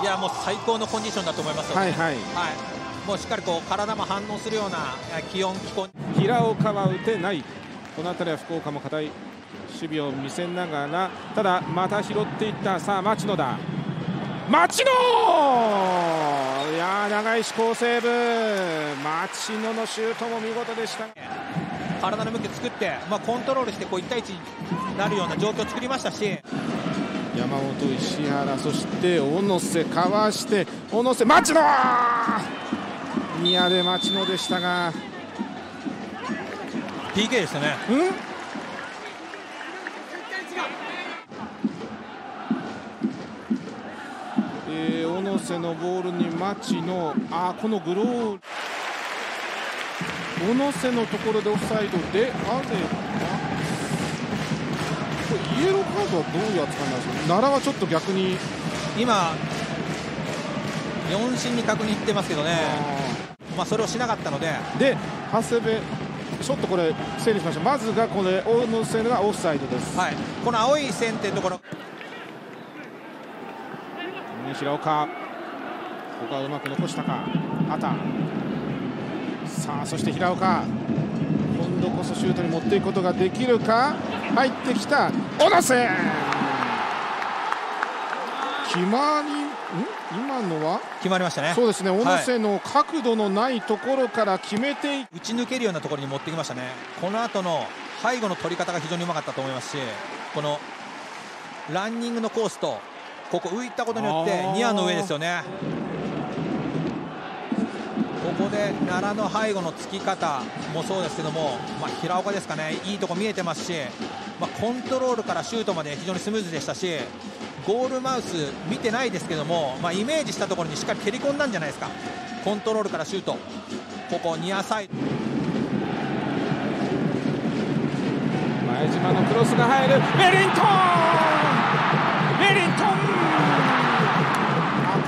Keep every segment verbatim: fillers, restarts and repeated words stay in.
いやもう最高のコンディションだと思いますよね。はいはい、はい、もうしっかりこう体も反応するような気温気候。平岡は打てない、この辺りは福岡も堅い守備を見せながら、ただまた拾っていった。さあ町野だ、町野、いや長石好セーブ、町野のシュートも見事でした。体の向き作って、まあ、コントロールしてこういち対いちになるような状況を作りましたし、山本、石原、そして小野瀬、かわして小野瀬、町野、宮部町野でしたが ピーケー でしたね。えー、小野瀬のボールに町野、あこのグロー、小野瀬のところでオフサイドで、あれイエローカードはどういう扱いなんですか。奈良はちょっと逆に今四審に確認いってますけどね。あまあそれをしなかったので、で長谷部ちょっとこれ整理しました。まずがこれ大野線がオフサイドです、はい、この青い線っていうところ、平岡、ここはうまく残したか、畑、さあそして平岡、今度こそシュートに持っていくことができるか、入ってきた小野瀬、決まり、ん今のは決まりましたね。そうですね、小野瀬の角度のないところから決めて、はい、打ち抜けるようなところに持ってきましたね。この後の背後の取り方が非常にうまかったと思いますし、このランニングのコースとここ浮いたことによってニアの上ですよね。ここで奈良の背後のつき方もそうですけども、まあ、平岡ですかね、いいとこ見えてますし、まあ、コントロールからシュートまで非常にスムーズでしたし、ゴールマウス見てないですけども、まあ、イメージしたところにしっかり蹴り込んだんじゃないですか。コントロールからシュート、ここニアサイド、前島のクロスが入る、ベリントン、ベリントン、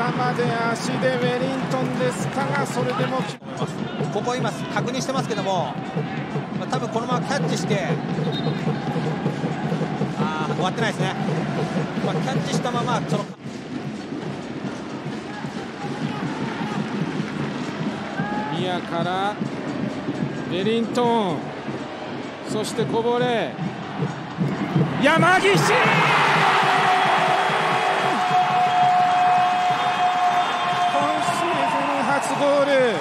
頭で足でウェリントンでしたが、それでもここ今確認してますけども、まあ、多分このままキャッチして、ああ終わってないですね、まあ、キャッチしたままその宮からウェリントン、そしてこぼれ山岸、ゴール、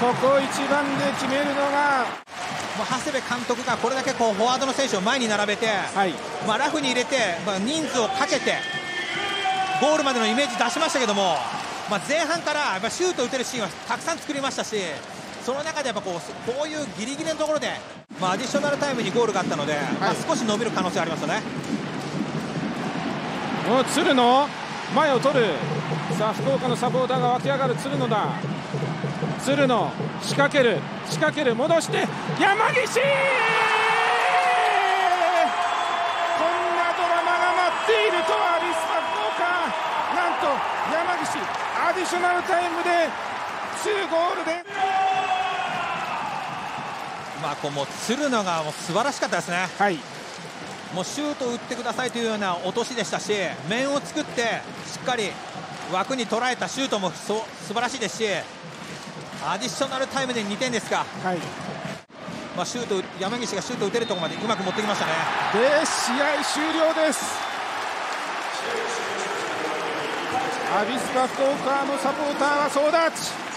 ここ一番で決めるのがもう長谷部監督がこれだけこうフォワードの選手を前に並べて、はい、まあラフに入れて、まあ、人数をかけてゴールまでのイメージ出しましたけども、まあ、前半からやっぱシュートを打てるシーンはたくさん作りましたし、その中でやっぱこう、こういうギリギリのところで、まあ、アディショナルタイムにゴールがあったので、はい、まあ少し伸びる可能性ありますよね。お鶴野前を取る、さあ福岡のサポーターが湧き上がる、鶴野だ、鶴野仕掛ける、仕掛ける、戻して山岸、こんなドラマが待っているとは。リスタ福岡、なんと山岸アディショナルタイムでにゴールで、まあこうもう鶴野がもう素晴らしかったですね。はい、もうシュートを打ってくださいというような落としでしたし、面を作ってしっかり枠に捉えたシュートも素晴らしいですし、アディショナルタイムでにてんですか、はい、まあシュート、山岸がシュートを打てるところまでうまく持ってきましたね。で試合終了です。アビスパ福岡のサポーターは総立ち。